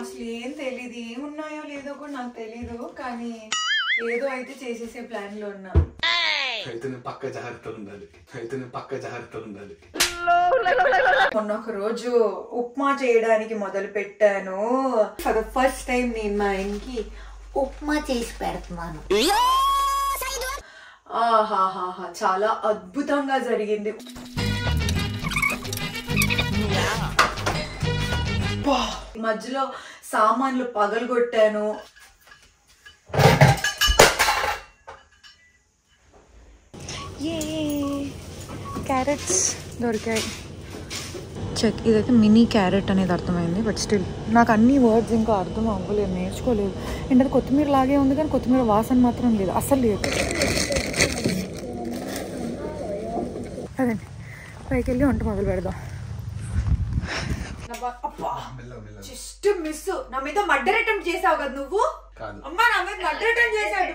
అసలు ఏం తెలియదు, ఏమున్నాయో లేదో కూడా నాకు తెలీదు, కానీ ఏదో అయితే చేసేసే ప్లాన్ లో ఉన్నా. అయితే పక్క జాగ్రత్త ఉండాలి, అయితే పక్క జాగ్రత్త ఉండాలి. మొన్న ఒక రోజు ఉప్మా చేయడానికి మొదలు పెట్టాను. ఫర్ ద ఫస్ట్ టైం నేను మా ఆయనకి ఉప్మా చేసి పెడుతున్నాను. ఆహాహాహా, చాలా అద్భుతంగా జరిగింది. మధ్యలో సామాన్లు పగలగొట్టాను. క్యారెట్స్ దొరికాయి. చెక్, ఇదైతే మినీ క్యారెట్ అనేది అర్థమైంది. బట్ స్టిల్ నాకు అన్ని వర్డ్స్ ఇంకా అర్థం అవ్వలేదు, నేర్చుకోలేదు. ఏంటంటే కొత్తిమీర లాగే ఉంది, కానీ కొత్తిమీర వాసన మాత్రం లేదు, అసలు లేదు. అదే పైకి వెళ్ళి వంట మొదలు పెడదాం. జస్ట్ మిస్, నా మీద మర్డర్ అటెంప్ట్ చేసావు కదా నువ్వు. అమ్మా, నా మీద మర్డర్ అటెంప్ట్ చేసాడు.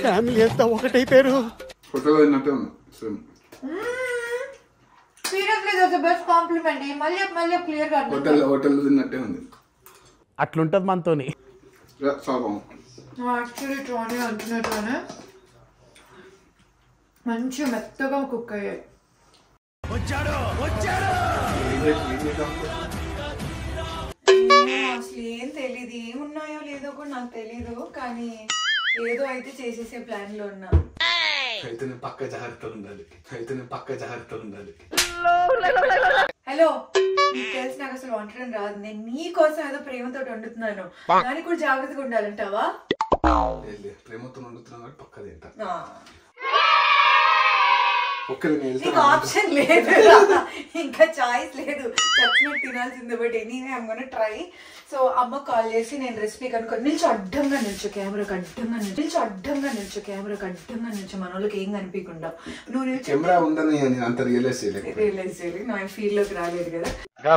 ఫ్యామిలీ అంతా ఒకటైపోయారు. Seriously that's the best compliment. మళ్ళీ మళ్ళీ క్లియర్ గా హోటల్ హోటల్ తిన్నట్టే ఉంది. అట్లుంటది మనతోని. యాక్చువల్లీ టోనీ అంటున్నట్టు మంచి మెత్తగా కుక్ అయ్యాయి. వచ్చాడు వచ్చాడు. అసలు ఏం తెలీదు, ఏమున్నాయో లేదో కూడా నాకు తెలీదు, కానీ ఏదో అయితే చేసేసే ప్లాన్ లో ఉన్నా. అయితే పక్క జాగ్రత్త ఉండాలి, అయితే పక్క జాగ్రత్త ఉండాలి. హలో, నీకు తెలిసి నాకు అసలు వంటడం రాదు. నేను నీ కోసం ఏదో ప్రేమతో వండుతున్నాను, దానికి కూడా జాగ్రత్తగా ఉండాలంటావా? ప్రేమతో వండుతున్నా పక్కది ఏంట, ఆప్షన్ లేదు, ఇంకా చాయిస్ లేదు, చచ్చినట్టు తినాల్సిందే. But anyway I am gonna try. So అమ్మ కాల్ చేసి నేను రెసిపీ కనుక్కొని నిల్చో, అడ్డంగా నిల్చో, కెమెరాకి అడ్డంగా నిల్చో, అడ్డంగా నిల్చో, కెమెరాకి అడ్డంగా నిల్చో, మన వాళ్ళకి ఏం కనిపించకుండా నువ్వు నిల్చో. కెమెరా ఉందని నేను అంత రియలైజ్ చేయలేదు, నా ఫీల్డ్ లోకి రాలేదు కదా.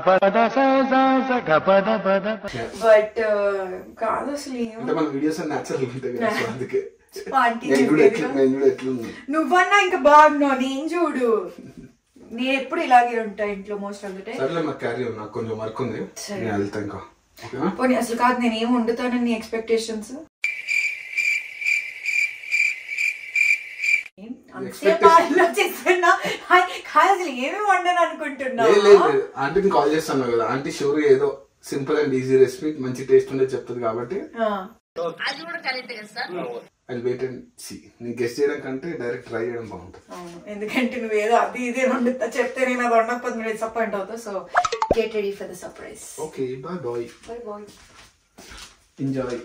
బట్ కాదు, అసలు నువ్వన్నా ఇంకా బాగున్నావు. నేను చూడు, నేను ఎప్పుడు ఇలాగే ఉంటా ఇంట్లో మోస్ట్ ఆఫ్ ద టైం. అసలు కాదు, నేను ఏమి వండుతానని ఎక్స్పెక్టేషన్స్ అసలు ఏమి వండను అనుకుంటున్నాను. కాల్ చేస్తాను కదా ఆంటీ, షూర్ ఏదో సింపుల్ అండ్ ఈజీ రెసిపీ మంచి టేస్ట్ ఉండేది చెప్తుంది కాబట్టి. I'll wait and see. నీ గెస్ట్ చేయడం కంటే డైరెక్ట్ ట్రై చేయడం బాగుంటుంది, ఎందుకంటే నువ్వు ఏదో అది ఇదే వండుతా చెప్తే నేను అది వండకపోతే మీరు డిసప్పాయింట్ అవుతావు. So get ready for the surprise. Okay, bye bye, bye bye, enjoy.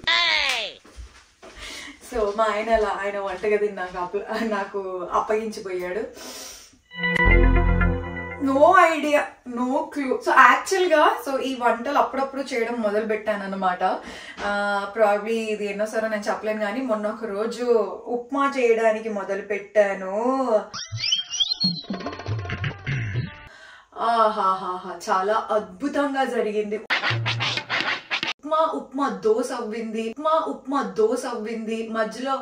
So మా ఆయన అలా ఆయన వంటగది నాకు అప్పగించిపోయాడు. No idea, no clue. So యాక్చువల్గా సో ఈ వంటలు అప్పుడప్పుడు చేయడం మొదలు పెట్టాను అనమాట. ప్రాబ్లీ ఇది ఎన్నోసారో నేను చెప్పలేను, కానీ మొన్న ఒక రోజు ఉప్మా చేయడానికి మొదలు పెట్టాను. ఆహాహాహా, చాలా అద్భుతంగా జరిగింది. ఉప్మా ఉప్మా దోశ అవ్వింది, ఉప్మా ఉప్మా దోశ అవ్వింది. మధ్యలో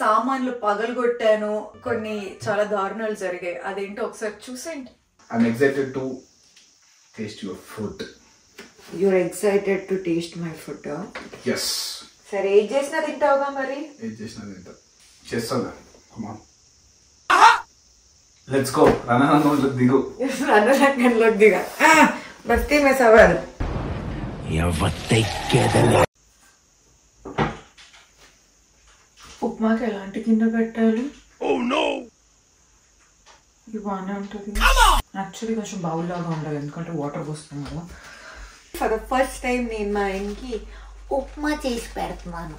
సామాన్లు పగలగొట్టాను, కొన్ని చాలా దారుణాలు జరిగాయి. అదేంటో ఒకసారి చూసేయండి. I'm excited to taste your food. You're excited to taste my food, huh? Yes. Sir, age jesna tintavuga mari? Age jesna tinta. Chestana. Come on. Let's go. Ranananlo digu. Yes, ranananlo diga. Ah, basti mein sawal. Yavatte kedale. Upma ke elanti kinda pettalu? Oh no. ఇవన్నీ ఉంటుంది. Actually కొంచెం బౌల్లాగా ఉండదు, ఎందుకంటే water పోస్తాం కదా. For the first time నేను మా ఆయనకి ఉప్మా చేసి పెడుతున్నాను.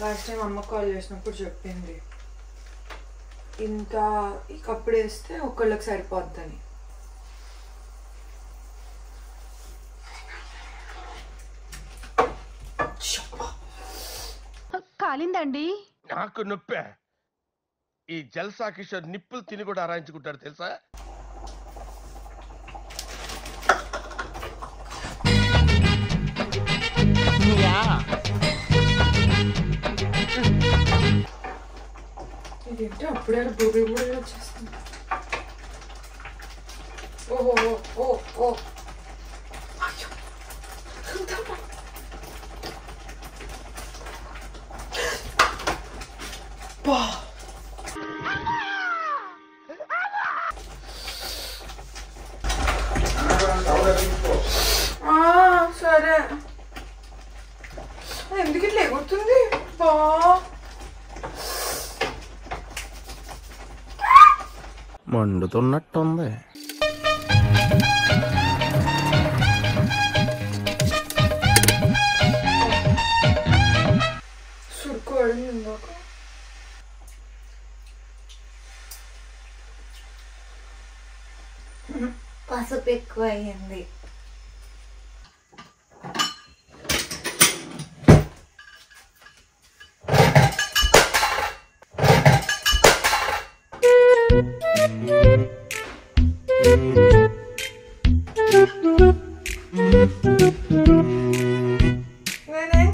లాస్ట్ టైం అమ్మ కాల్ చేసినప్పుడు చెప్పింది ఇంకా ఈ కప్పుడు వేస్తే ఒకళ్ళకి సరిపోద్దని. కాలిందండి నాకు నొప్పి. ఈ జల్సా కిషోర్ నిప్పులు తిని కూడా ఆరాయించుకుంటాడు తెలుసా. ఇదేంటో అప్పుడే బొబ్బి బొబ్బి వచ్చేస్తుంది. ఓహో ఓ ఓ Wow. సరే ఎందుకు ఇట్లా ఎగురుతుంది బా మండుతున్నట్టుంది పసుపు ఎక్కువ అయింది నేనేం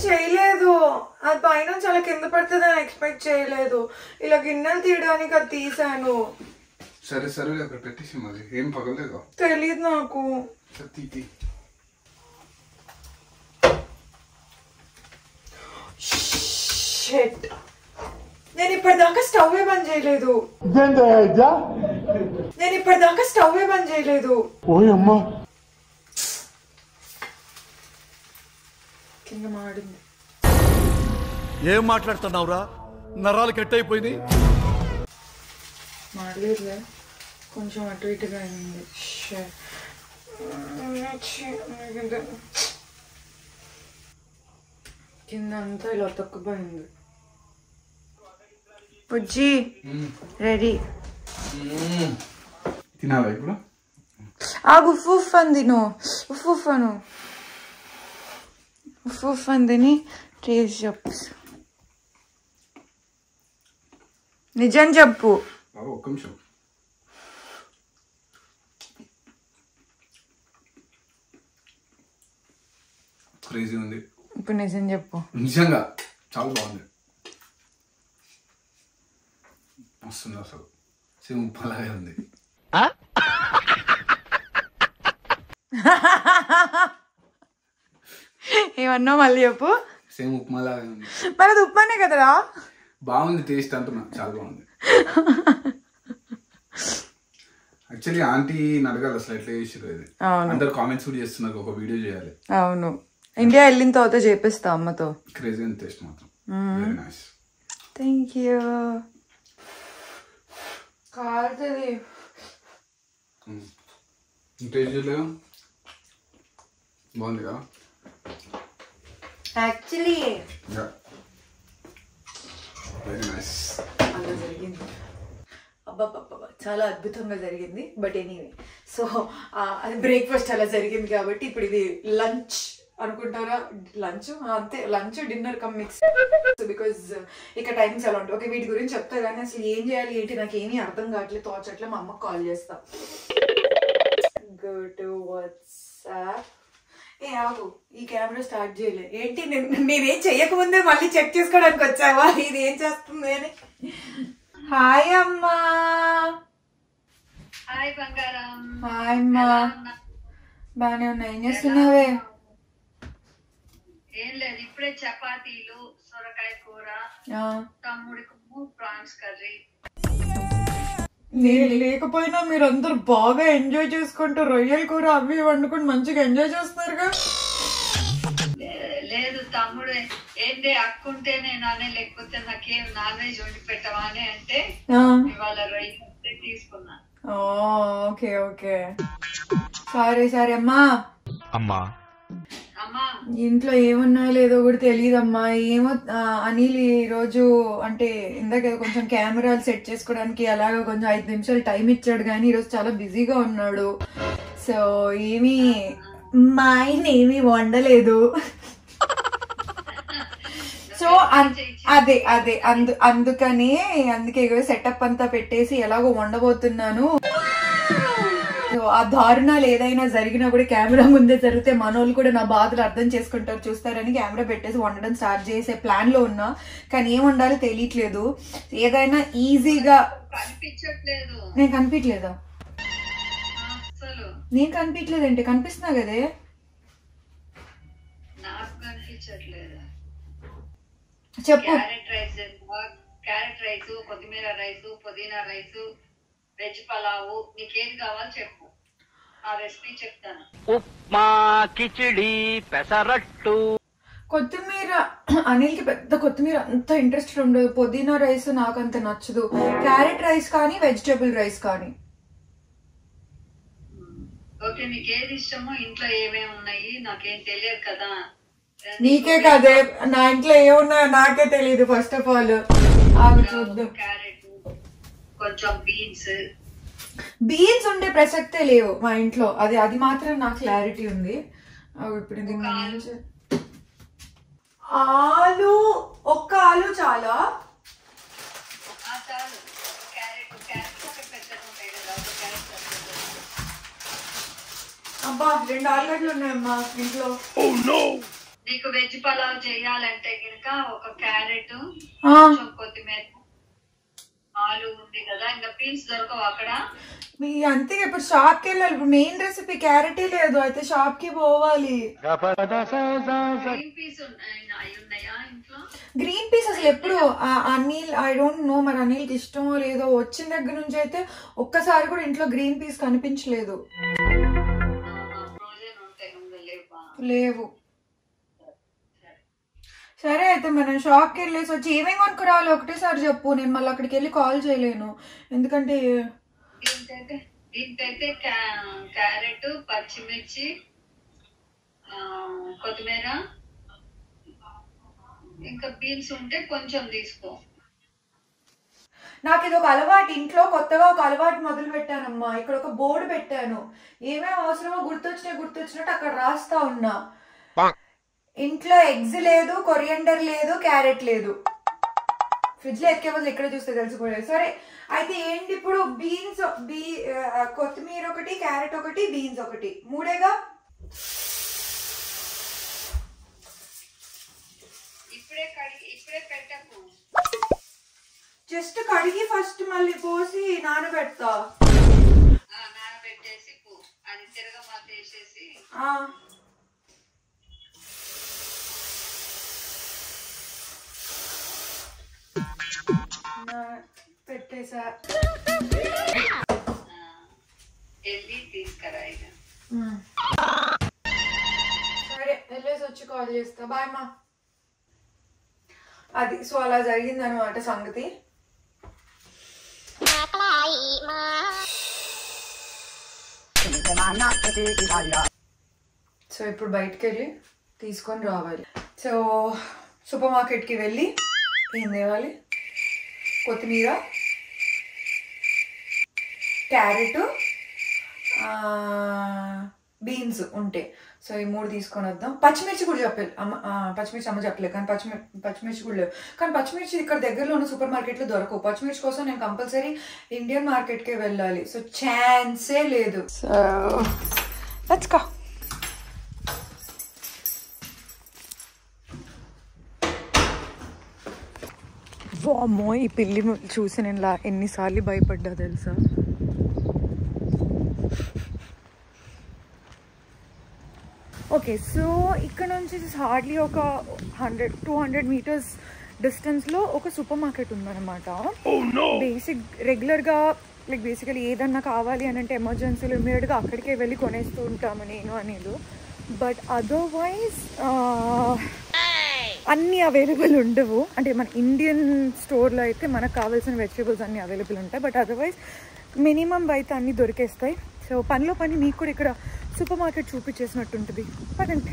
చేయలేదు అది పైన చాలా కింద పడుతుందని ఎక్స్పెక్ట్ చేయలేదు ఇలా గిన్నెలు తీయడానికి అది తీసాను సరే సరే అక్కడ పెట్టేసి మరి ఏం పగలేదు తెలియదు నాకు నేను ఇప్పటిదాకా స్టవ్ బంద్ చేయలేదు నేను ఇప్పటిదాకా స్టవ్ బంద్ చేయలేదు కింద మాడింది ఏం మాట్లాడుతున్నావురా నరాలు కట్ అయిపోయింది మాడలేదులే కొంచెం అటు ఇటుగా అయింది కింద అంతా ఇలా తక్కువైంది బుజ్జి రెడీ తినాలా ఇప్పుడు ఆగు ఉఫ్ అని తిను ఉఫ్ అను ఉఫ్ అని తిని టేస్ట్ చెప్పు నిజం చెప్పు ఒక్క నిమిషం క్రేజీ ఉంది ఇప్పుడు నిజం చెప్పు నిజంగా చాలా బాగుంది వస్తుంది అసలు సేమ్ ఉప్పలాగే ఉంది ఏమన్నా మళ్ళీ చెప్పు సేమ్ ఉప్మాలాగే ఉంది మరి అది ఉప్మానే కదరా బాగుంది టేస్ట్ అంటున్నా చాలా బాగుంది యాక్చువల్లీ ఆంటీ అడగాలి అసలు ఎట్లా చేసారు ఇది అందరు కామెంట్స్ కూడా చేస్తున్నారు ఒక వీడియో చేయాలి అవును ఇండియా వెళ్ళిన తర్వాత చేపిస్తా అమ్మతో క్రేజీ అండ్ టేస్ట్ మాత్రం వెరీ నైస్ థ్యాంక్ యూ కాల్తది ఇంటేజ్లో బాగుంది కదా యాక్చువల్లీ వెరీ నైస్ అలా జరిగింది అబ్బాబ్బా చాలా అద్భుతంగా జరిగింది బట్ ఎనీవే సో అది బ్రేక్ఫాస్ట్ అలా జరిగింది కాబట్టి ఇప్పుడు ఇది లంచ్ అనుకుంటారా లంచ్ అంతే lunch dinner come mix because ఇక టైమింగ్స్ అలా ఉంటాయి ఓకే వీటి గురించి చెప్తా కానీ అసలు ఏం చేయాలి ఏంటి నాకు ఏమీ అర్థం కావట్లేదు తోచట్లే మా అమ్మకు కాల్ చేస్తా గో టు వాట్సాప్ ఏ ఆగు ఈ కెమెరా స్టార్ట్ చేయలే ఏంటి నేనేం చెయ్యకముందే మళ్ళీ చెక్ చేసుకోవడానికి వచ్చావా ఇది ఏం చేస్తుంది అని హాయ్ అమ్మా హాయ్ బంగారం హాయ్ అమ్మా బానే ఉన్నా ఏం చేస్తున్నావే ఏం లేదు ఇప్పుడే చపాతీలు సొరకాయ కూర తమ్ముడికి ప్రాన్స్ కర్రీ నేను లేకపోయినా మీరు అందరు బాగా ఎంజాయ్ చేసుకుంటూ రొయ్యల కూర అవి వండుకుని మంచిగా ఎంజాయ్ చేస్తున్నారుగా లేదు తమ్ముడు ఏంటి అక్కుంటే నేనే లేకపోతే నాకేం నాన్ వెజ్ వండి పెట్టవా అని అంటే ఇవాళ రొయ్యలు తీసుకున్నా ఓకే ఓకే సరే సరే అమ్మా అమ్మా ఇంట్లో ఏమున్నాయో లేదో కూడా తెలియదమ్మా ఏమో అనిల్ ఈ రోజు అంటే ఇందాక కొంచెం కెమెరాలు సెట్ చేసుకోవడానికి అలాగే కొంచెం 5 నిమిషాలు టైం ఇచ్చాడు కానీ ఈరోజు చాలా బిజీగా ఉన్నాడు సో ఏమి మా ఆయన ఏమీ వండలేదు సో అదే అదే అందుకే సెటప్ అంతా పెట్టేసి ఎలాగో వండబోతున్నాను ఆ దారుణాలు ఏదైనా జరిగినా కూడా కెమెరా ముందే జరిగితే మనోళ్ళు కూడా నా బాధలు అర్థం చేసుకుంటారు చూస్తారని కెమెరా పెట్టేసి వండడం స్టార్ట్ చేసే ప్లాన్ లో ఉన్నా కానీ ఏం వండాలో తెలియట్లేదు ఏదైనా ఈజీగా నేను కనిపించలేదా నేను కనిపించలేదంటే కనిపిస్తున్నా కదే చెప్పు క్యారెట్ రైసు, కొత్తిమీర రైసు, పుదీనా రైసు, వెజ్ పలావు, నీకేది కావాలో చెప్పు, ఆ రెసిపీ చెప్తాను. ఉప్మా, కిచిడి, పెసరట్టు. కొత్తిమీర అనిల్కి పెద్ద కొత్తిమీర అంత ఇంట్రెస్టెడ్ ఉండదు, పుదీనా రైస్ నాకంత నచ్చదు. క్యారెట్ రైస్ కానీ వెజిటేబుల్ రైస్ కానీ. ఓకే, నీకు ఏది ఇష్టమో, ఇంట్లో ఏమేమి ఉన్నాయి నాకేం తెలియదు కదా. నీకే కదే, నా ఇంట్లో ఏమున్నాయో నాకే తెలియదు. ఫస్ట్ ఆఫ్ ఆల్ క్యారెట్, కొంచెం బీన్స్. బీన్స్ ఉండే ప్రసక్తే లేవు మా ఇంట్లో, అది అది మాత్రం నాకు క్లారిటీ ఉంది. ఆలు, ఒక్క ఆలు చాలా. అబ్బా, 2 ఆలుగడ్డలు ఉన్నాయమ్మా ఇంట్లో. నీకు వెజ్ పలావ్ చేయాలంటే కనుక ఒక క్యారెట్, కొత్తిమీర, ఆలు ఉంది కదా. ఇంకా బీన్స్ దొరకవు అక్కడ మీ, అంతే. ఇప్పుడు షాప్ కి వెళ్ళాలి, ఇప్పుడు మెయిన్ రెసిపీ క్యారెటే లేదు, అయితే షాప్ కి పోవాలి. గ్రీన్ పీస్ ఉన్నాయా ఇంట్లో? గ్రీన్ పీస్ అసలు ఎప్పుడు అనిల్, ఐ డోంట్ నో మరి అనిల్కి ఇష్టమో లేదో. వచ్చిన దగ్గర నుంచి అయితే ఒక్కసారి కూడా ఇంట్లో గ్రీన్ పీస్ కనిపించలేదు. లేవు. సరే, అయితే మనం షాప్కి వెళ్ళేసి వచ్చి ఏమేమి కొనుక్కురావాలి ఒకటేసారి చెప్పు, నేను మళ్ళీ అక్కడికి వెళ్ళి కాల్ చేయలేను. ఎందుకంటే దీనికైతే క్యారెట్, పచ్చిమిర్చి, కొత్తిమీర, ఇంకా బీన్స్ ఉంటే కొంచెం తీసుకో. నాకు ఇది ఒక అలవాటు, ఇంట్లో కొత్తగా ఒక అలవాటు మొదలు పెట్టానమ్మా. ఇక్కడ ఒక బోర్డు పెట్టాను, ఏమేమి అవసరమో గుర్తొచ్చినట్టు అక్కడ రాస్తా ఉన్నా. ఇంట్లో ఎగ్స్ లేదు, కొరియండర్ లేదు, క్యారెట్ లేదు. ఫ్రిడ్జ్ లో ఎక్కే బదులు ఇక్కడ చూస్తే తెలుసుకోలేదు. సరే, అయితే ఏంటి ఇప్పుడు? బీన్స్, కొత్తిమీర ఒకటి, క్యారెట్ ఒకటి, బీన్స్ ఒకటి, మూడేగా. ఇప్పుడే పెట్టకు, జస్ట్ కడిగి ఫస్ట్ మళ్ళీ పోసి నానబెడతా. నానబెట్టేసి అది తిరగమాత వేసేసి పెట్టేసా. సరే, వెళ్ళేసి వచ్చి కాల్ చేస్తా. బాయ్ మా. అది సో అలా జరిగిందనమాట సంగతి. సో ఇప్పుడు బయటకు వెళ్ళి తీసుకొని రావాలి. సో సూపర్ మార్కెట్కి వెళ్ళి ఏం తేవాలి? కొత్తిమీర, క్యారెట్, బీన్స్ ఉంటే. సో ఈ 3 తీసుకొని వద్దాం. పచ్చిమిర్చి కూడా చెప్పలేదు అమ్మ, అమ్మ చెప్పలేదు. కానీ పచ్చిమిర్చి కూడా లేవు. కానీ పచ్చిమిర్చి ఇక్కడ దగ్గరలో ఉన్న సూపర్ మార్కెట్లో దొరకవు. పచ్చిమిర్చి కోసం నేను కంపల్సరీ ఇండియన్ మార్కెట్కే వెళ్ళాలి. సో ఛాన్సే లేదు. So let's go. వామ్మో, ఈ పిల్లి చూసి నేను ఎన్నిసార్లు భయపడ్డా తెలుసా. ఓకే, సో ఇక్కడ నుంచి హార్డ్లీ ఒక 100-200 మీటర్స్ డిస్టెన్స్లో ఒక సూపర్ మార్కెట్ ఉందన్నమాట. బేసిక్ రెగ్యులర్గా లైక్ బేసికలీ ఏదన్నా కావాలి అని అంటే ఎమర్జెన్సీలో ఇమీడియట్గా అక్కడికే వెళ్ళి కొనేస్తూ ఉంటాము నేను అనేది. బట్ అదర్వైజ్ అన్నీ అవైలబుల్ ఉండవు. అంటే మన ఇండియన్ స్టోర్లో అయితే మనకు కావాల్సిన వెజిటేబుల్స్ అన్నీ అవైలబుల్ ఉంటాయి. బట్ అదర్వైజ్ మినిమం అయితే అన్నీ దొరికేస్తాయి. సో పనిలో పని మీకు కూడా ఇక్కడ సూపర్ మార్కెట్ చూపించేసినట్టు ఉంటుంది. పదండి.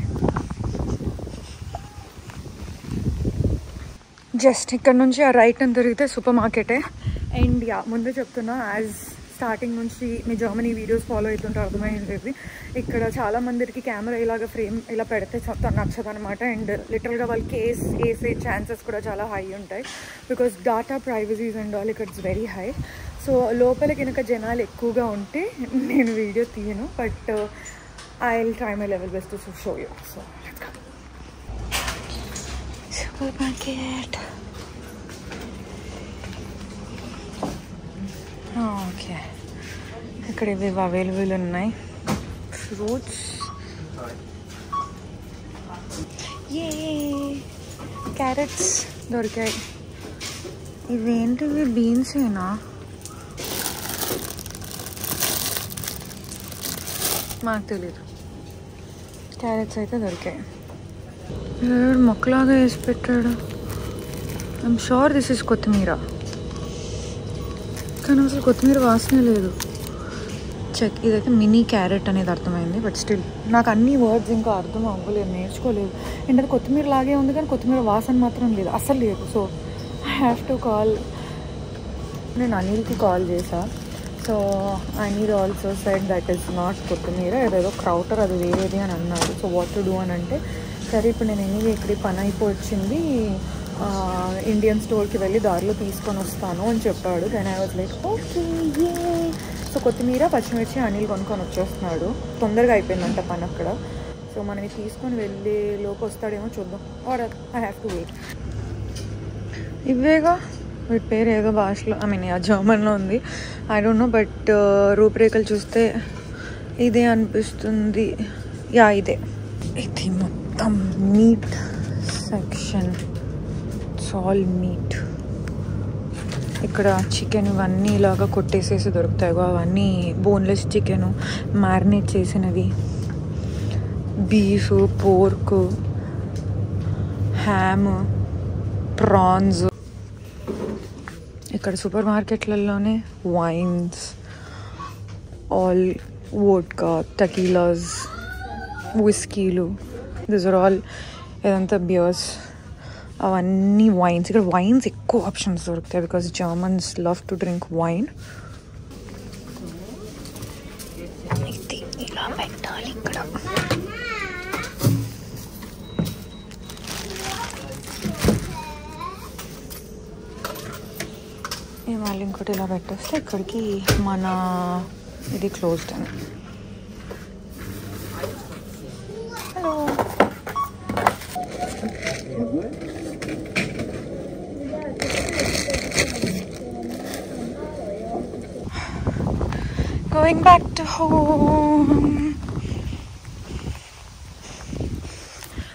జస్ట్ ఇక్కడ నుంచి ఆ రైట్ అని దొరికితే సూపర్ మార్కెటే. అండ్ యా, ముందే చెప్తున్నా, యాజ్ స్టార్టింగ్ నుంచి మీ జర్మనీ వీడియోస్ ఫాలో అవుతుంటే అర్థమైంది, ఇక్కడ చాలామందికి కెమెరా ఇలాగ ఫ్రేమ్ ఇలా పెడితే నచ్చదనమాట. అండ్ లిటరల్గా వాళ్ళు కేస్ వేసే ఛాన్సెస్ కూడా చాలా హై ఉంటాయి. Because data privacies and all it's very high. So లోపల కనుక జనాలు ఎక్కువగా ఉంటే నేను వీడియో తీయను. But I will try my level best to show you. So super market. Okay, ఇక్కడ ఇవి అవైలబుల్ ఉన్నాయి. ఫ్రూట్స్, క్యారెట్స్ దొరికాయి. ఇదేంటివి బీన్స్ ఏనా? మాకు తెలీదు. క్యారెట్స్ అయితే దొరికాయి. ఎవరు మొక్కలాగా వేసి పెట్టాడు. ఐఎమ్ షూర్ దిస్ ఇస్ కొత్తిమీర, కానీ అసలు కొత్తిమీర వాసనే లేదు. చెక్, ఇదైతే మినీ క్యారెట్ అనేది అర్థమైంది. బట్ స్టిల్ నాకు అన్ని వర్డ్స్ ఇంకా అర్థం అవ్వలేదు, నేర్చుకోలేదు. ఏంటంటే కొత్తిమీర లాగే ఉంది, కానీ కొత్తిమీర వాసన మాత్రం లేదు, అసలు లేదు. So I have to call. నేను అనిల్కి కాల్ చేశా. So Anil also said that is not కొత్తిమీర, ఏదేదో క్రౌటర్, అది వేరేది అని అన్నాడు. సో వాట్ టు డూ అని అంటే, సరే ఇప్పుడు నేను ఎన్ని ఇక్కడ పని అయిపోయింది, ఇండియన్ స్టోర్కి వెళ్ళి దారిలో తీసుకొని వస్తాను అని చెప్పాడు. కానీ I was like okay. So కొత్తిమీర పచ్చిమిర్చి అనిల్ కొనుక్కొని వచ్చేస్తున్నాడు. తొందరగా అయిపోయిందంట పని అక్కడ. సో మనం తీసుకొని వెళ్ళే లోపు వస్తాడేమో చూద్దాం. Or I have to wait. ఇవేగా వీటి పేరు ఏదో భాషలో, ఐ మీన్ జర్మన్లో ఉంది, ఐ డోంట్ నో. బట్ రూపురేఖలు చూస్తే ఇదే అనిపిస్తుంది. యా ఇదే. ఇది మొత్తం మీట్ సెక్షన్, ఆల్ మీట్. ఇక్కడ చికెన్ ఇవన్నీ ఇలాగా కొట్టేసేసి దొరుకుతాయి. అవన్నీ బోన్లెస్ చికెను, మ్యారినేట్ చేసినవి, బీఫ్, పోర్క్, హ్యామ్, ప్రాన్స్. ఇక్కడ సూపర్ మార్కెట్లలోనే వైన్స్, ఆల్ వోడ్కా, టకీలాస్, విస్కీలు. దిస్ ఆర్ ఆల్, ఇదంతా బియర్స్, అవన్నీ వైన్స్. ఇక్కడ వైన్స్ ఎక్కువ ఆప్షన్స్ దొరుకుతాయి, because Germans love to drink wine. ఇది ఇలా పెట్టాలి ఇక్కడ. మళ్ళీ ఇంకోటి ఇలా పెట్టేస్తే ఇక్కడికి మన ఇది క్లోజ్డ్ అని. Hello, going back to home.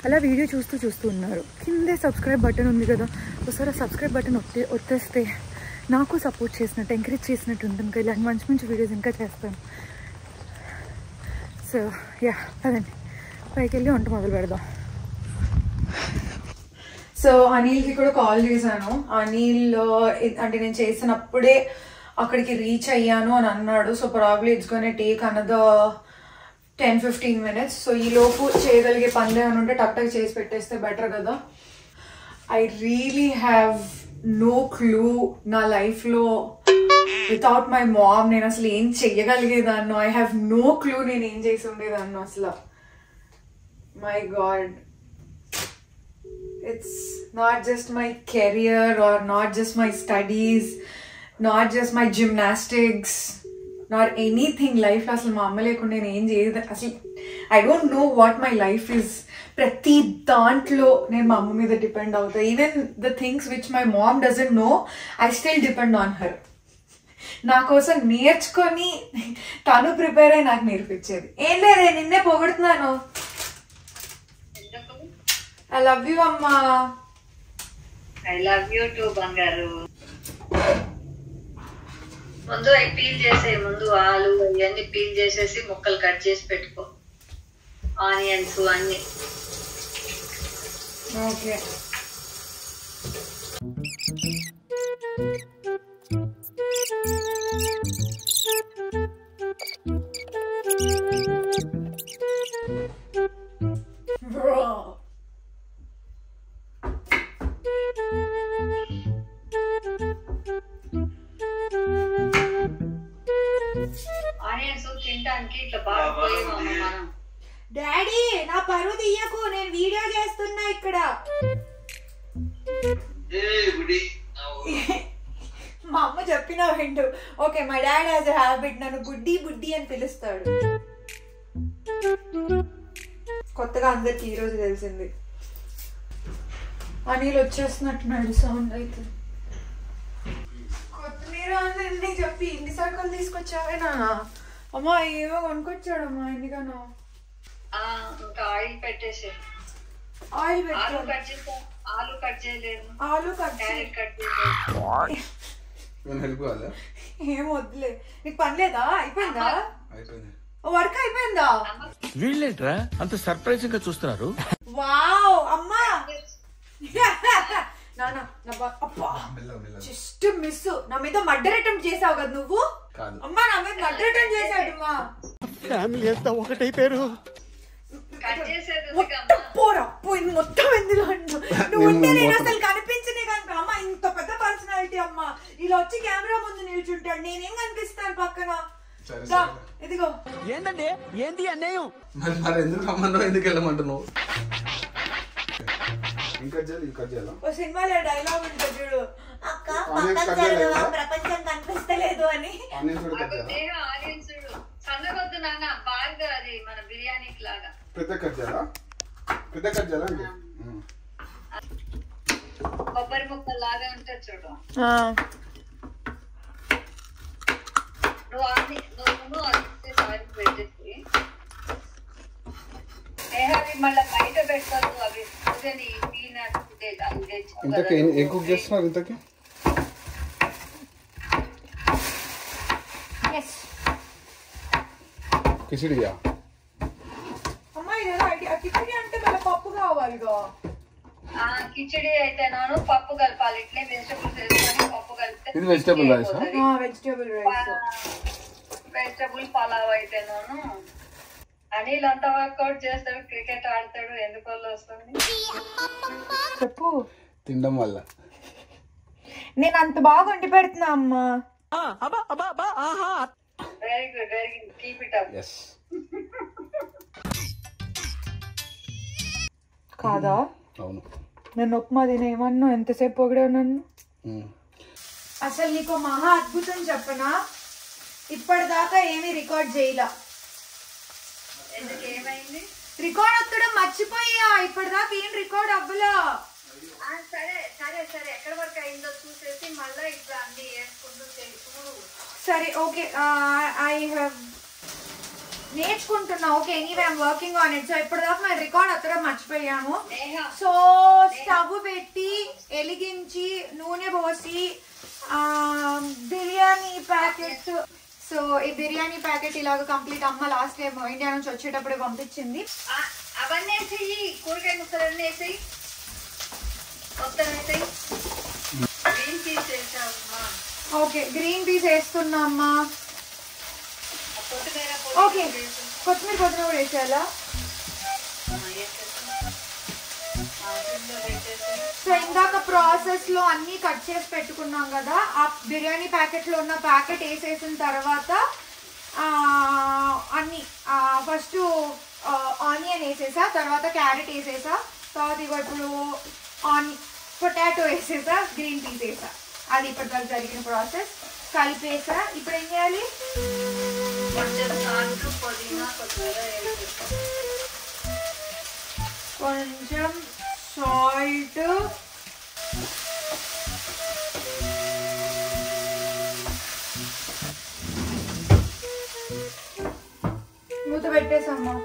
అలా వీడియో చూస్తూ ఉన్నారు. కిందే సబ్స్క్రైబ్ బటన్ ఉంది కదా, ఒకసారి సబ్స్క్రైబ్ బటన్ ఒత్తేస్తే నాకు సపోర్ట్ చేసినట్టు, ఎంకరేజ్ చేసినట్టు ఉంటుంది. ఇంకా ఇలాంటి మంచి మంచి వీడియోస్ ఇంకా చేస్తాను. సో యా, అదండి పైకి వెళ్ళి వంట మొదలు పెడదాం. సో అనిల్కి కూడా కాల్ చేశాను. అనిల్ అంటే నేను చేసినప్పుడే అక్కడికి రీచ్ అయ్యాను అని అన్నాడు. So probably it's gonna take another 10-15 minutes. So ఈలోపు చేయగలిగే పనులే అని ఉంటే టక్ టక్ చేసి పెట్టేస్తే బెటర్ కదా. I really have no clue నా లైఫ్లో వితౌట్ మై మామ్ నేను అసలు ఏం చెయ్యగలిగేదాన్నో. ఐ హ్యావ్ నో క్లూ నేను ఏం చేసి ఉండేదాన్నో అసలు. My God, it's not just my career or not just my studies, not just my gymnastics, not anything life asal mamma lekunda nen em cheyadu asal. I don't know what my life is. Prati dantlo nen mamma meeda depend avutha. Even the things which my mom doesn't know, I still depend on her. నా కోసం నేర్చుకొని తను prepare అయ్యి నాకు నేర్పించేది. ఏం లేదే నిన్నే పొగుడుతున్నాను. I love you amma. I love you too bangaru. ముందు అవి పీల్ చేసే, ముందు ఆలు ఇవన్నీ పీల్ చేసేసి ముక్కలు కట్ చేసి పెట్టుకో, ఆనియన్స్ అన్ని. ఓకే, డాడీ నా పరువు తీయకు, నేను వీడియో చేస్తున్నా ఇక్కడ. మా అమ్మ చెప్పినా వింటూ. Okay, my dad has a habit, నన్ను బుడ్డి బుడ్డి అని పిలుస్తాడు. కొత్తగా అందరికి ఈరోజు తెలిసింది. అనిల్ వచ్చేస్తున్నట్టున్నాడు, సౌండ్ అయితే. కొత్తిమీర అందరినీ చెప్పి ఇన్ని సరుకులు తీసుకొచ్చావే నానా. అమ్మా ఏమో కొనుక్కొచ్చాడమ్మా. ఎందుకన్నా ఆయిల్ పెట్టేసి ఆయిల్ పెట్టాను. ఆలు కట్ చేయలేను. ఆలు కట్ డైరెక్ట్ కట్ చేద్దాం. నేను హెల్ప్ కావాలా? ఏం వద్దులే. నీకు పని లేదా? అయిపోయిందా? అయిపోయింది. వర్క్ అయిపోయిందా? వీళ్ళేంట్రా అంత సర్ప్రైజింగ్ గా చూస్తున్నారు? వావ్ అమ్మా. నానా నా అబ్బా జస్ట్ మిస్. నా మీద మర్డర్ అటెంప్ట్ చేసావు కదా నువ్వు? కాదు అమ్మా, నా మీద మర్డర్ అటెంప్ట్ చేసాడు మా ఫ్యామిలీ అంతా ఒకటైపోయారు. పోరా పోయింది మొత్తం. ఎందులో నువ్వు ఉంటే నేను అసలు కనిపించనే కనుక. అమ్మ ఇంత పెద్ద పర్సనాలిటీ అమ్మ ఇలా వచ్చి కెమెరా ముందు నిల్చుంటాడు, నేనేం కనిపిస్తాను పక్కన? ఇదిగో ఏంటండి ఏంటి అన్యాయం. ఎందుకు రమ్మన్నావు? ఎందుకు వెళ్ళమంటున్నావు? సినిమాలో డైలాగ్ ఉంటుంది చూడు, అక్క ప్రపంచం కనిపిస్తలేదు అని. సన్నగొద్దు నాన్న బాగా, అది మన బిర్యానీకి లాగా. పెద్ద కజ్జాలా? పెద్ద కజ్జాలా? కొబ్బరి ముక్క లాగా ఉంటుంది చూడు. నువ్వు ఆయిల్ పెట్టేసి అవి మళ్ళీ బయట పెడతారు. అవి ఇంతకీ కుక్ చేస్తున్నారు ఇంతకీ. కిచిడియా అమ్మా, ఇదేదో ఐడియా. కిచిడి అంటే మళ్ళీ పప్పు కావాలిగా. కిచిడి అయితే నాను పప్పు కలపాలి. ఇట్లే వెజిటబుల్స్ వేసుకొని పప్పు కలిపితే ఇది vegetable rice. Vegetable rice. Vegetable pulao అయితే నాను. అనిల్ అంతా వర్కౌట్ చేస్తాడు, క్రికెట్ ఆడతాడు, ఎందుకల్లో వస్తుంది చెప్పు. తినడం వల్ల నేను అంత బాగా వండి పెడుతున్నా అమ్మా. Very good, very good. Keep it up. Yes. కాదా? అవును. నేను ఉప్మా తినేమన్నా ఎంతసేపు పొగిడే నన్ను. అసలు నీకు మహా అద్భుతం చెప్పనా, ఇప్పటిదాకా ఏమీ రికార్డ్ చేయలా. ఏమైంది? రికార్డ్ అవ్వడం మర్చిపోయా, ఇప్పటిదాకా ఏం రికార్డ్ అవ్వలా. సరే సరే సరే, ఎక్కడ వరకు అయిందో చూసేసి మళ్ళీ ఇప్పుడు అన్ని వేసుకుంటూ తెలుసు. సరే ఓకే, ఐ హ్యావ్ నేర్చుకుంటున్నా. Okay anyway I'm working on it. So ఇప్పటిదాకా మేము రికార్డ్ అక్కడ మర్చిపోయాము. సో స్టవ్ పెట్టి ఎలిగించి నూనె పోసి బిర్యానీ ప్యాకెట్. సో ఈ బిర్యానీ ప్యాకెట్ ఇలాగ కంప్లీట్ అమ్మ లాస్ట్ టైం ఇండియా నుంచి వచ్చేటప్పుడే పంపించింది. అవన్నీ వేసేయి, కూరగాయ ముక్కలు అన్నీ వేసేయి. ఓకే గ్రీన్ పీస్ వేస్తున్నా అమ్మా. ఓకే కొత్తిమీర, కొత్తిమీర కూడా వేసేయాలా? సో ఇందాక ప్రాసెస్ లో అన్ని కట్ చేసి పెట్టుకున్నాం కదా, ఆ బిర్యానీ ప్యాకెట్ లో ఉన్న ప్యాకెట్ వేసేసిన తర్వాత అన్ని ఫస్ట్ ఆనియన్ వేసేసా, తర్వాత క్యారెట్ వేసేసా, తర్వాత ఇగో ఇప్పుడు పొటాటో వేసేసా, గ్రీన్ పీస్ వేసా. అది ఇప్పటిదాకా జరిగిన ప్రాసెస్. కలిపేసా. ఇప్పుడు ఏం చేయాలి? కొంచెం సాల్ట్, మూత పెట్టేసమ్మా.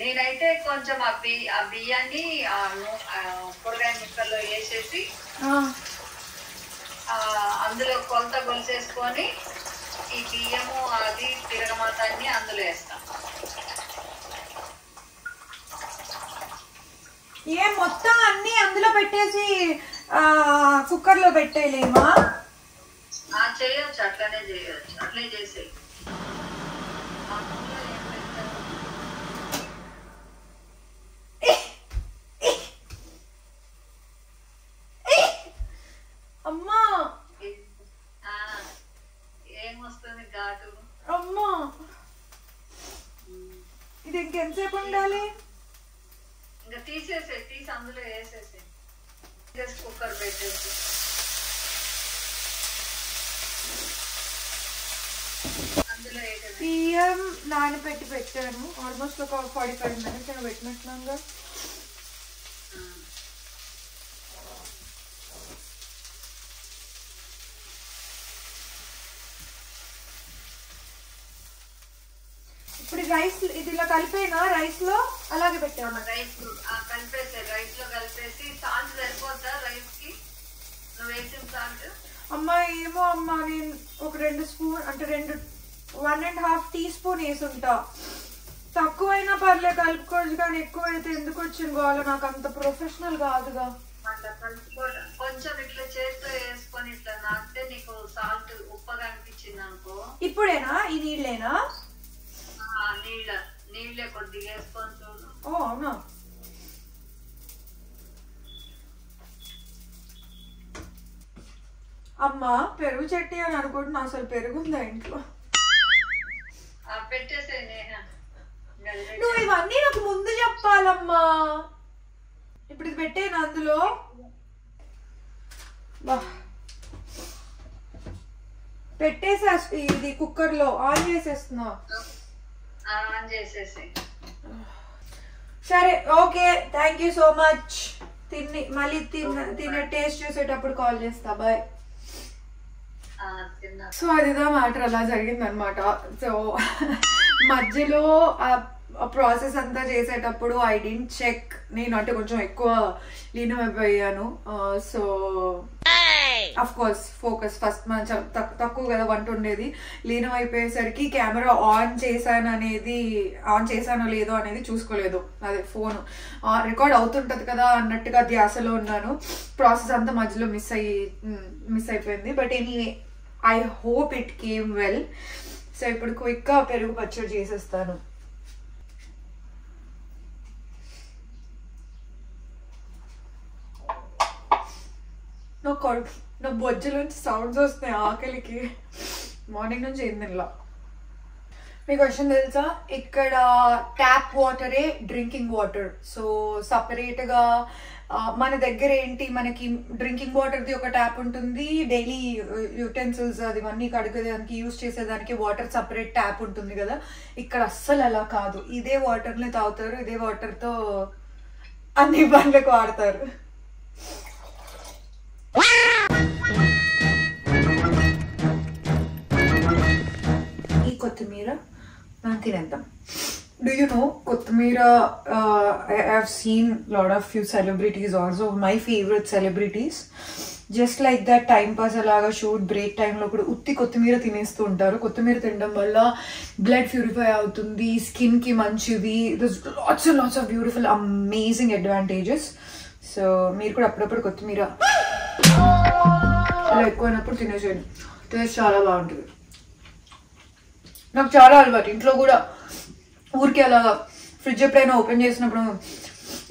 నేనైతే కొంచెం ఆ బియ్యాన్ని కూరగాయ ముక్కల్లో వేసేసి అందులో కొంత గొలిసేసుకొని ఈ బియ్యము అది తిరగమాతాన్ని అందులో వేస్తాం. ఏ మొత్తం అన్ని అందులో పెట్టేసి కుక్కర్ లో పెట్టేయలేమా? చేయొచ్చు, అట్లనే చేయొచ్చు, అట్లే చేసే. ఇది ఇంకెంతసేపు ఉండాలి? ఇంకా తీసేసే, తీసి అందులో వేసేసే, కుక్కర్ పెట్టేసి. బియ్యం నానబెట్టి పెట్టాను ఆల్మోస్ట్ ఒక 45 minutes నేను పెట్టినట్లుగా. రైస్ ఇదిలా కలిపేనా రైస్ లో అలాగే పెట్టాను రైస్ కలిపేసే రైస్ లో కలిపేసి సాల్ట్ సరిపోద్దా రైస్ కి నువ్వు వేసిన సాల్ట్ అమ్మా ఏమో అమ్మా నేను ఒక 2 స్పూన్ అంటే 1.5 టీ స్పూన్ వేసుంటా తక్కువైనా పర్లే కలుపుకోవచ్చు కానీ ఎక్కువైతే ఎందుకు వచ్చింది గోళ నాకు అంత ప్రొఫెషనల్ కాదుగా కొంచెం ఇట్లా చేస్తూ వేసుకొని ఇట్లా నాకితే నీకు సాల్ట్ ఉప్పగా అనిపించింది అనుకో ఇప్పుడేనా ఈ నీళ్ళేనా నీళ్ళ నీళ్ళే కొద్దిగా వేసుకొని చూడు ఓ అవునా అమ్మ పెరుగు చట్నీ అని అనుకుంటున్నా అసలు పెరుగుందా ఇంట్లో పెట్టేసాయి నేహా నువ్వు ఇవన్నీ నాకు ముందు చెప్పాలమ్మా ఇప్పుడు ఇది పెట్టేనా అందులో పెట్టేసా ఇది కుక్కర్ లో ఆన్ చేసేస్తున్నా సరే okay thank you so much తిని మళ్ళీ తినే టేస్ట్ చూసేటప్పుడు కాల్ చేస్తా బాయ్ సో అదిదా మ్యాటర్ అలా జరిగింది అనమాట సో మధ్యలో ప్రాసెస్ అంతా చేసేటప్పుడు ఐ డింట్ చెక్ నేను అంటే కొంచెం ఎక్కువ లీనమైపోయాను so of course focus first మనం తక్కువ కదా వంట ఉండేది లీనం అయిపోయేసరికి కెమెరా ఆన్ చేశానో లేదో అనేది చూసుకోలేదు అదే ఫోన్ రికార్డ్ అవుతుంటది కదా అన్నట్టుగా ధ్యాసలో ఉన్నాను ప్రాసెస్ అంతా మధ్యలో మిస్ అయిపోయింది but anyway I hope it came well so ఇప్పుడు క్విక్గా పెరుగు పచ్చడి చేసేస్తాను నా కడుపు నా బొజ్జలోంచి సౌండ్స్ వస్తున్నాయి ఆకలికి మార్నింగ్ నుంచి ఏం తినలా మీకు క్వశ్చన్ తెలుసా ఇక్కడ ట్యాప్ వాటరే డ్రింకింగ్ వాటర్ సో సపరేట్గా మన దగ్గర ఏంటి మనకి డ్రింకింగ్ వాటర్ది ఒక ట్యాప్ ఉంటుంది డైలీ యూటెన్సిల్స్ అది ఇవన్నీ కడుగేదానికి యూజ్ చేసేదానికి వాటర్ సపరేట్ ట్యాప్ ఉంటుంది కదా ఇక్కడ అస్సలు అలా కాదు ఇదే వాటర్ని తాగుతారు ఇదే వాటర్తో అన్ని పనులకు వాడతారు ఈ కొత్తిమీర మనం తినేద్దాం Do you know Kotmira? I have seen lot of few celebrities, also my favorite celebrities. Just like that, time pass alaga shoot break time lo kuda utti Kotmira tinestu untaru. Kotmira tindam valla blood purify avutundi, skin ki manchidi. There's lots and lots of beautiful, amazing advantages. So meer kuda appudu Kotmira like konapudu tinesedi. Taste chaala baagundi. Naaku chaala alvaatu intlo kuda. ఊరికి అలాగా fridge ఎప్పుడైనా open చేసినప్పుడు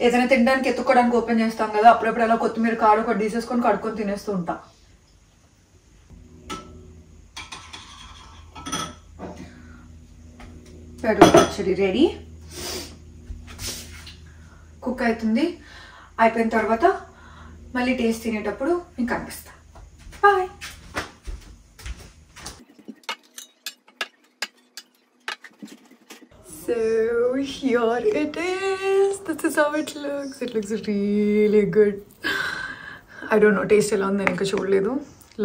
ఏదైనా తినడానికి ఎత్తుకోవడానికి open చేస్తాం కదా అప్పుడప్పుడు అలా కొత్తిమీర కాడు ఒకటి తీసేసుకొని కడుక్కొని తినేస్తూ ఉంటాం పెరుగు పచ్చడి రెడీ కుక్ అవుతుంది అయిపోయిన తర్వాత మళ్ళీ టేస్ట్ తినేటప్పుడు మీకు అనిపిస్తా bye So here it is. This is how it looks. It looks really good. I don't know. Taste ఎలా ఉంది ఇంకా చూడలేదు.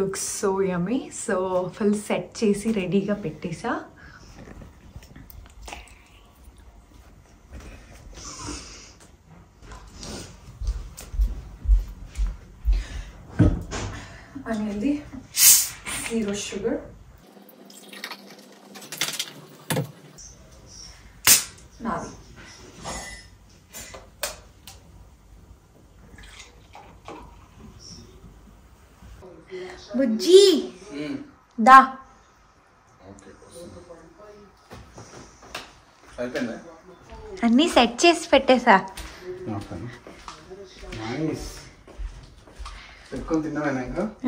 Looks so yummy. So full set చేసి రెడీగా పెట్టేసా. అనేది zero sugar. నాది బుజ్జి దా అన్నీ సెట్ చేసి పెట్టేసా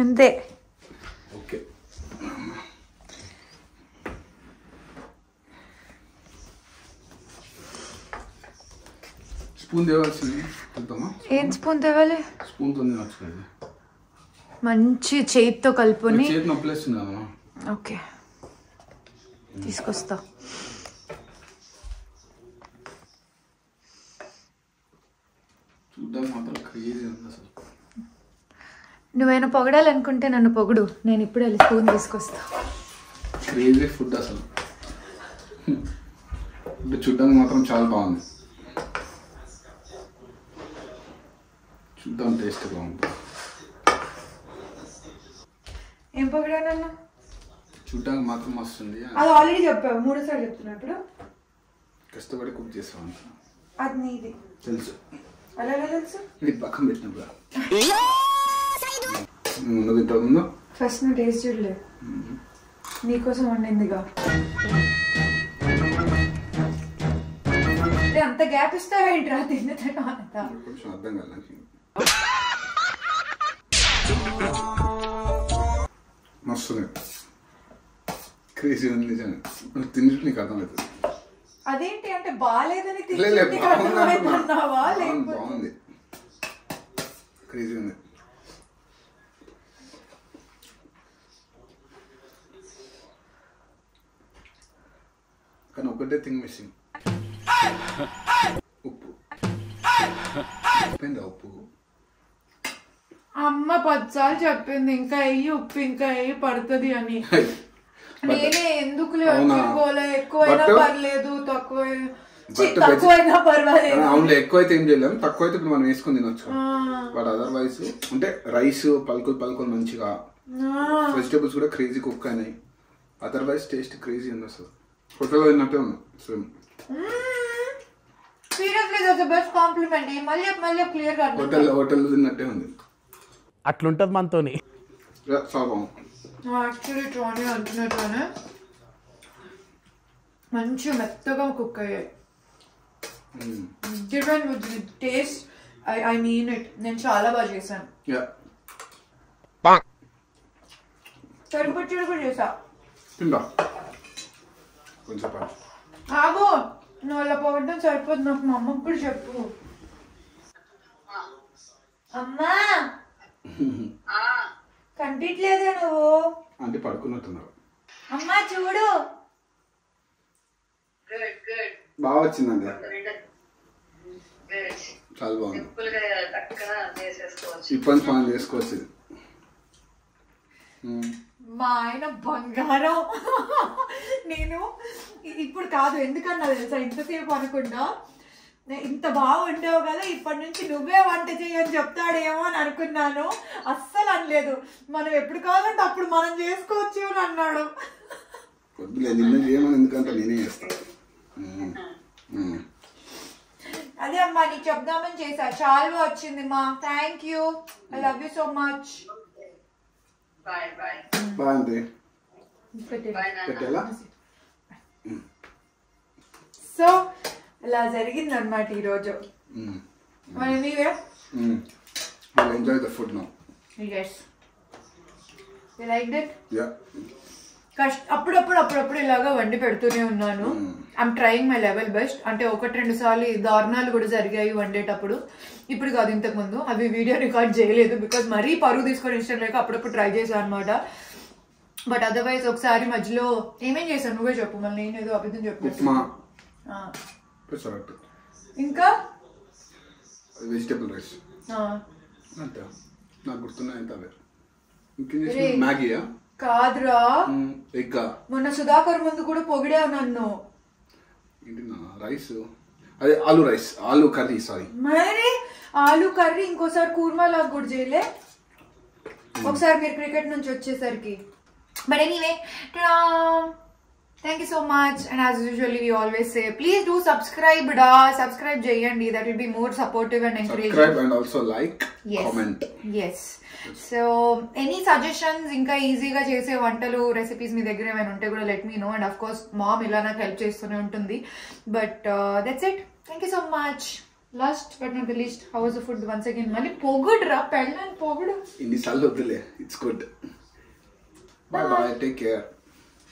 అంతే మంచి చేతితో కలుపుని ఓకే తీసుకొస్తా నువ్వేనా పొగడాలనుకుంటే నన్ను పొగుడు నేను ఇప్పుడు వెళ్ళి స్పూన్ తీసుకొస్తా చూడ్డానికి మాత్రం చాలా బాగుంది. చూద్దాం టేస్ట్ బాగుంది. ఏం పగడనన్నా చూడ్డానికి మాత్రం వస్తుంది. అది ఆల్రెడీ చెప్పావు మూడోసారి చెప్తున్నప్పుడు. కష్టపడి కుక్ చేసాం అది నీది తెలుసు. అలా తెలుసు ఇది పక్కన పెట్టినప్పుడు ముందు తింటుందో ఫస్ట్ నువ్వు టేస్ట్ చూడలేదు నీకోసం వండిందిగా. అంత గ్యాప్ ఇస్తావా ఏంట్రా తిన్న తర్వాత కొంచెం అర్థం కాదు. మస్తు క్రేజీ ఉంది నిజంగా. ఇప్పుడు తిన్నట్టు నీకు అర్థమవుతుంది అదేంటి అంటే బాగాలేదని బాగుంది క్రేజీ ఉంది. కానీ ఒకటే థింగ్ మిస్సింగ్ ఉప్పు. ఉప్పు అమ్మ 10 సార్లు చెప్పింది ఇంకా అయ్యి ఉప్పు ఇంకా అయ్యి పడుతుంది అని. నేనే ఎందుకు ఎక్కువైనా పర్లేదు తక్కువైనా పర్వాలేదు. అవును ఎక్కువైతే ఏం చేయలేము తక్కువైతే ఇప్పుడు మనం వేసుకుని తినొచ్చు. బట్ అదర్వైజ్ అంటే రైస్ పలుకులు పలుకులు మంచిగా వెజిటేబుల్స్ కూడా క్రేజీ కుక్ అయినాయి. అదర్వైజ్ టేస్ట్ క్రేజీ ఉంది అసలు హోటల్లో తిన్నట్టే ఉన్నా. అట్లుంటది మనతో అంటున్నట్టుగానే మంచి మెత్తగా కుక్ అయ్యాయి. టేస్ట్ ఐ మీన్ ఇట్ నేను చాలా బాగా చేశాను. సరిపచ్చుడు కూడా చేసా కొంచెం ఆగు నువ్వు అలా పోవడం సరిపోదు నాకు. మా అమ్మకు కూడా చెప్పు అమ్మా కనిపించలేదా నువ్వు అంటే పడుకున్నట్టున్నావు. అమ్మా చూడు బాగా వచ్చిందండి చాలా బాగుంది. ఇప్పుడు పనులు చేసుకోవచ్చు. మా ఆయన బంగారం. నేను ఇప్పుడు కాదు ఎందుకన్నా తెలుసా ఇంతసేపు అనుకున్నా ఇంత బాగా ఉండేవు కదా ఇప్పటి నుంచి నువ్వే వంట చేయని చెప్తాడేమో అని అనుకున్నాను. అస్సలు అనలేదు మనం ఎప్పుడు కావాలంటే అప్పుడు మనం చేసుకోవచ్చు అని అన్నాడు. అదే అమ్మా నీకు చెప్దామని చేశా చాలా వచ్చింది మా. Thank you I love you so much. So ఇలా జరిగింది అన్నమాట ఈరోజు. అప్పుడప్పుడు ఇలాగా వండి పెడుతూనే ఉన్నాను. I'm trying my level best. అంటే 1-2 సార్లు దారుణాలు కూడా జరిగాయి వండేటప్పుడు. ఇప్పుడు కాదు ఇంతకు ముందు అవి వీడియో రికార్డ్ చేయలేదు బికాజ్ మరీ పరువు తీసుకొని ఇష్టం లేక అప్పుడప్పుడు ట్రై చేశాను అనమాట. బట్ అదర్వైజ్ ఒకసారి మధ్యలో ఏమేం చేశాను నువ్వే చెప్పు మళ్ళీ నేను ఏదో అబద్ధం చెప్పు. ఇంకా వెజిటేబుల్ రైస్ కాదురా మొన్న సుధాకర్ ముందు కూడా పొగిడే నన్ను రైస్ అదే ఆలు రైస్ ఆలు కర్రీ సారీ మరి ఆలు కర్రీ ఇంకోసారి కూర్మా లాగా కూడా చేయలే ఒకసారి మీరు క్రికెట్ నుంచి వచ్చేసరికి. But anyway thank you so much and as usually we always say please do subscribe డా సబ్స్క్రైబ్ చేయండి that will be more supportive and encouraging and also like comment yes. So any suggestions ఇంకా ఈజీగా చేసే వంటలు recipes మీ దగ్గర ఏమైనా ఉంటే కూడా let me know. And of course mom ఇలా నాకు హెల్ప్ చేస్తూనే ఉంటుంది. But that's it thank you so much. Last but not the least how was the food once again మళ్ళీ పొగుడురా పెళ్ళని పొగుడు ఇన్నిసార్లు వద్దులే it's good. Bye bye take care.